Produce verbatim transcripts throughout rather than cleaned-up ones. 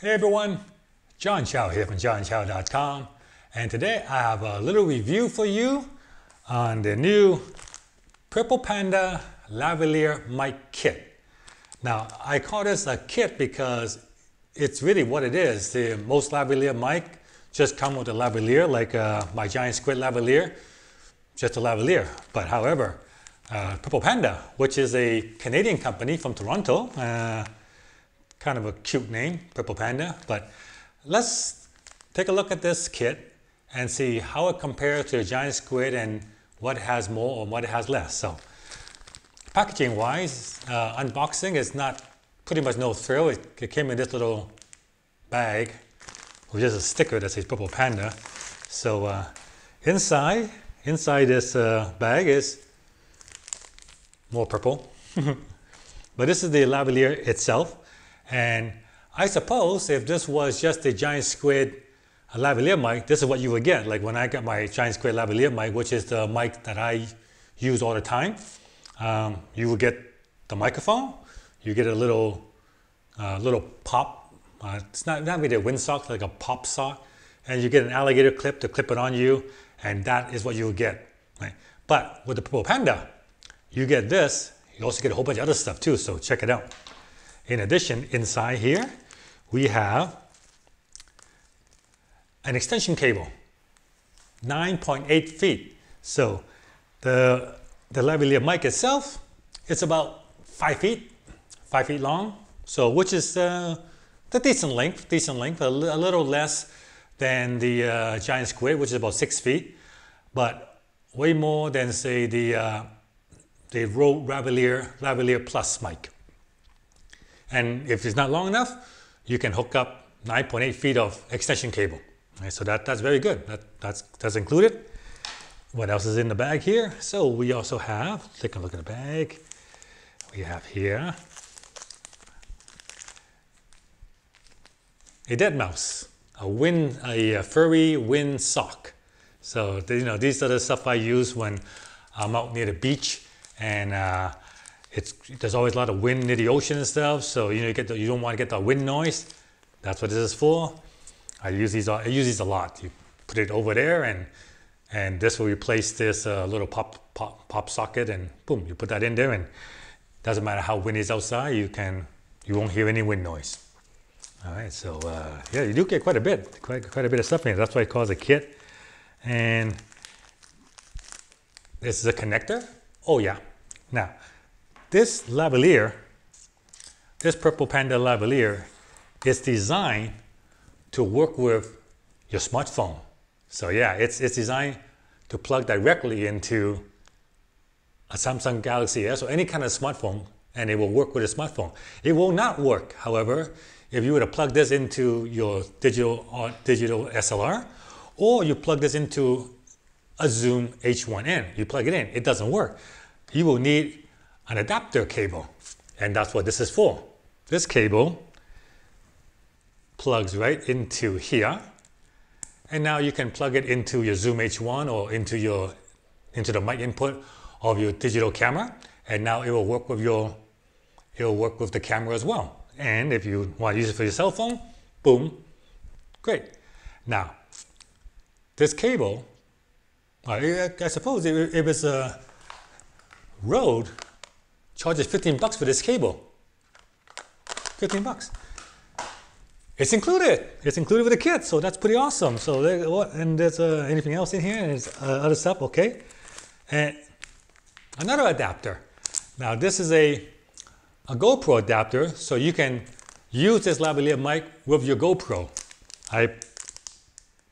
Hey everyone, John Chow here from John Chow dot com, and today I have a little review for you on the new Purple Panda Lavalier mic kit. Now I call this a kit because it's really what it is. The most lavalier mic just come with a lavalier, like uh, my Giant Squid lavalier, just a lavalier. But however, uh, Purple Panda, which is a Canadian company from Toronto, uh, kind of a cute name, Purple Panda, but let's take a look at this kit and see how it compares to the Giant Squid and what has more or what has less. So packaging wise, uh, unboxing is not pretty much no thrill. It, it came in this little bag with just a sticker that says Purple Panda. So uh, inside, inside this uh, bag is more purple. But this is the lavalier itself. And I suppose if this was just a Giant Squid lavalier mic, this is what you would get. Like when I got my Giant Squid lavalier mic, which is the mic that I use all the time, um, you would get the microphone, you get a little uh, little pop, uh, it's not, not really a windsock, like a pop sock, and you get an alligator clip to clip it on you, and that is what you would get. Right? But with the Purple Panda, you get this, you also get a whole bunch of other stuff too, so check it out. In addition, inside here, we have an extension cable, nine point eight feet. So the, the lavalier mic itself, it's about five feet, five feet long. So which is uh, the decent length, decent length, a, li a little less than the uh, Giant Squid, which is about six feet, but way more than say the, uh, the Rode Lavalier, Lavalier Plus mic. And if it's not long enough, you can hook up nine point eight feet of extension cable. Right, so that, that's very good. That, that's, that's included. What else is in the bag here? So we also have, take a look at the bag. We have here a dead mouse, a wind, a furry wind sock. So you know, these are the stuff I use when I'm out near the beach and uh, It's, there's always a lot of wind near the ocean and stuff, so you know you get the, you don't want to get that wind noise. That's what this is for. I use these. I use these a lot. You put it over there, and and this will replace this uh, little pop pop pop socket, and boom, you put that in there, and doesn't matter how windy it's outside, you can you won't hear any wind noise. All right, so uh, yeah, you do get quite a bit, quite quite a bit of stuff in here. That's why it calls a kit. And this is a connector. Oh yeah, now. This lavalier, this Purple Panda lavalier, is designed to work with your smartphone. So yeah, it's, it's designed to plug directly into a Samsung Galaxy S or any kind of smartphone, and it will work with a smartphone. It will not work, however, if you were to plug this into your digital, or digital S L R, or you plug this into a Zoom H one N. You plug it in, it doesn't work. You will need an adapter cable, and that's what this is for. This cable plugs right into here, and now you can plug it into your Zoom H one or into your into the mic input of your digital camera, and now it will work with your it will work with the camera as well. And if you want to use it for your cell phone, boom, great. Now this cable, I suppose if it's a Rode, charges fifteen bucks for this cable. fifteen bucks. It's included. It's included with the kit, so that's pretty awesome. So there, what, and there's uh, anything else in here? And there's uh, other stuff, okay. And another adapter. Now this is a, a GoPro adapter, so you can use this lavalier mic with your GoPro. I,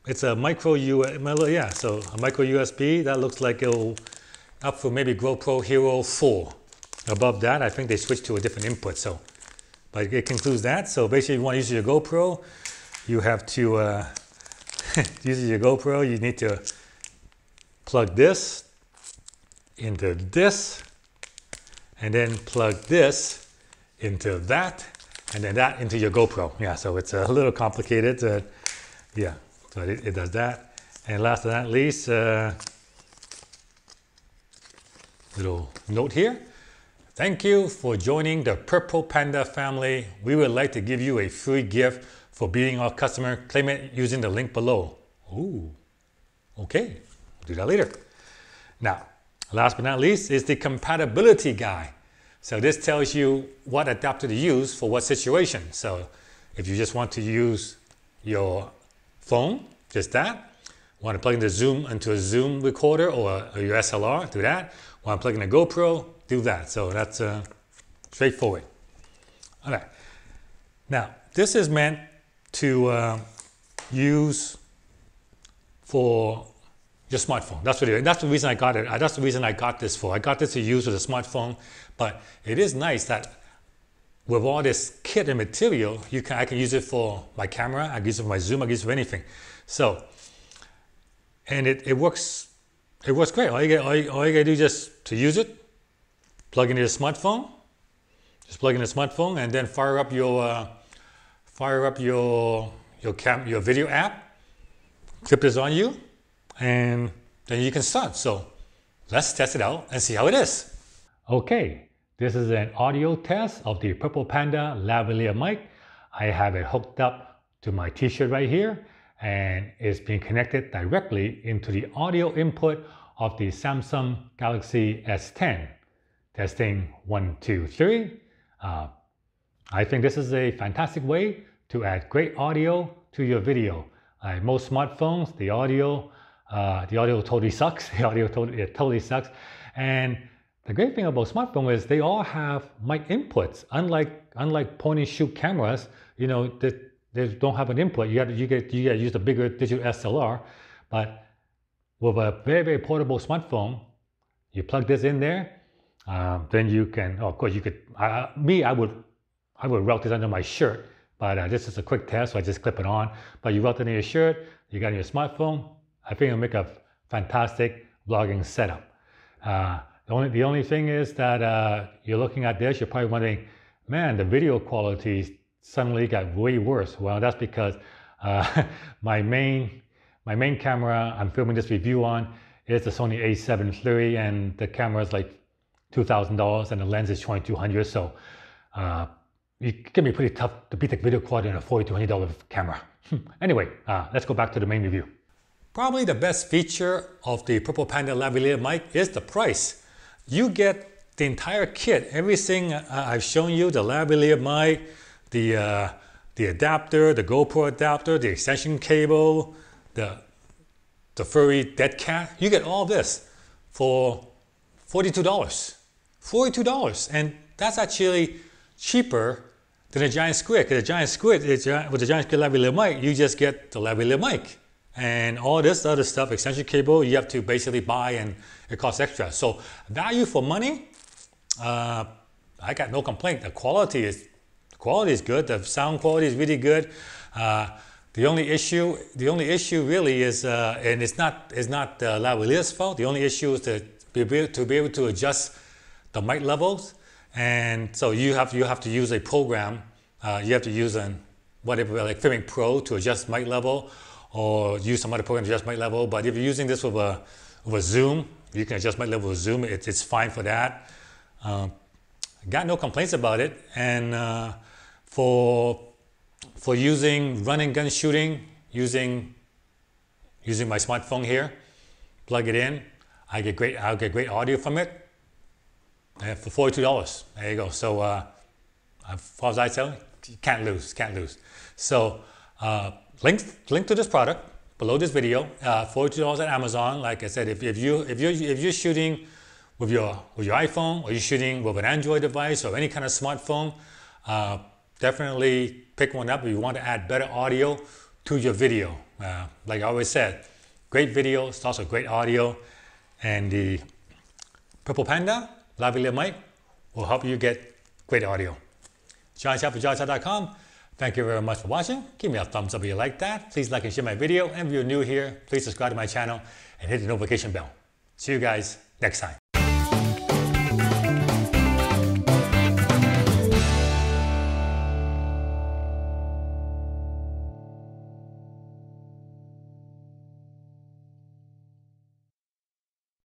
it's a micro U S B, yeah, so a micro U S B. That looks like it'll up for maybe GoPro Hero four. Above that, I think they switched to a different input, so, but it concludes that. So basically, if you want to use your GoPro, you have to, uh, use your GoPro, you need to plug this into this, and then plug this into that, and then that into your GoPro. Yeah, so it's a little complicated, uh, yeah, so it, it does that. And last but not least, uh, little note here. Thank you for joining the Purple Panda family. We would like to give you a free gift For beating our customer, claim it using the link below. Ooh, okay, we'll do that later. Now, last but not least is the compatibility guide. So this tells you what adapter to use for what situation. So if you just want to use your phone, just that. Want to plug in the Zoom into a Zoom recorder or, or your S L R, do that. Want to plug in a GoPro, do that. So that's uh, straightforward. All right. Now, this is meant to uh, use for your smartphone. That's what it is. That's the reason I got it. That's the reason I got this for. I got this to use with a smartphone, but it is nice that with all this kit and material, you can I can use it for my camera, I can use it for my Zoom, I can use it for anything. So, and it, it works it works great. All you, gotta, all, you, all you gotta do just to use it, plug in your smartphone, just plug in the smartphone, and then fire up your uh, fire up your your cam your video app, clip this on you, and then you can start. So let's test it out and see how it is. Okay. This is an audio test of the Purple Panda lavalier mic. I have it hooked up to my t-shirt right here, and it's being connected directly into the audio input of the Samsung Galaxy S ten. Testing one, two, three. Uh, I think this is a fantastic way to add great audio to your video. Uh, most smartphones, the audio, uh, the audio totally sucks. The audio totally, it totally sucks. And the great thing about smartphone is they all have mic inputs. Unlike unlike point and shoot cameras, you know, they, they don't have an input. You got you get you got to use a bigger digital S L R. But with a very very portable smartphone, you plug this in there, um, then you can. Oh, of course, you could. Uh, me, I would I would route this under my shirt. But uh, this is a quick test, so I just clip it on. But you route it in your shirt, you got it in your smartphone. I think it'll make a fantastic vlogging setup. Uh, The only, the only thing is that uh, you're looking at this, you're probably wondering, man, the video quality suddenly got way worse. Well, that's because uh, my main my main camera I'm filming this review on is the Sony A seven three, and the camera is like two thousand dollars and the lens is twenty-two hundred dollars. So uh, it can be pretty tough to beat the video quality on a forty to one hundred dollar camera. Anyway, uh, let's go back to the main review. Probably the best feature of the Purple Panda lavalier mic is the price. You get the entire kit, everything uh, I've shown you, the lavalier mic, the, uh, the adapter, the GoPro adapter, the extension cable, the, the furry dead cat. You get all this for forty-two dollars. forty-two dollars, and that's actually cheaper than a Giant Squid, because a Giant Squid, is, with a Giant Squid lavalier mic, you just get the lavalier mic. And all this other stuff, extension cable, you have to basically buy and it costs extra. So value for money, uh, I got no complaint. The quality is the quality is good. The sound quality is really good. Uh, the only issue, the only issue really is, uh, and it's not it's not the lavalier's fault. The only issue is to be able to, be able to adjust the mic levels, and so you have you have to use a program. Uh, you have to use an whatever like Filmic Pro to adjust mic level, or use some other program to adjust mic level. But if you're using this with a, with a Zoom, you can adjust mic level with Zoom. It, it's fine for that. Uh, got no complaints about it. And uh, for for using run and gun shooting, using using my smartphone here, plug it in. I get great. I'll get great audio from it. And for forty-two dollars, there you go. So uh, as far as I tell, you can't lose. Can't lose. So. Uh, Link, link to this product below this video, uh, forty-two dollars at Amazon. Like I said, if, if, you, if, you're, if you're shooting with your, with your iPhone, or you're shooting with an Android device or any kind of smartphone, uh, definitely pick one up if you want to add better audio to your video. Uh, like I always said, great video starts with great audio, and the Purple Panda lavalier mic will help you get great audio. John Chow for John Chow dot com. Thank you very much for watching. Give me a thumbs up if you like that. Please like and share my video. And if you're new here, please subscribe to my channel and hit the notification bell. See you guys next time.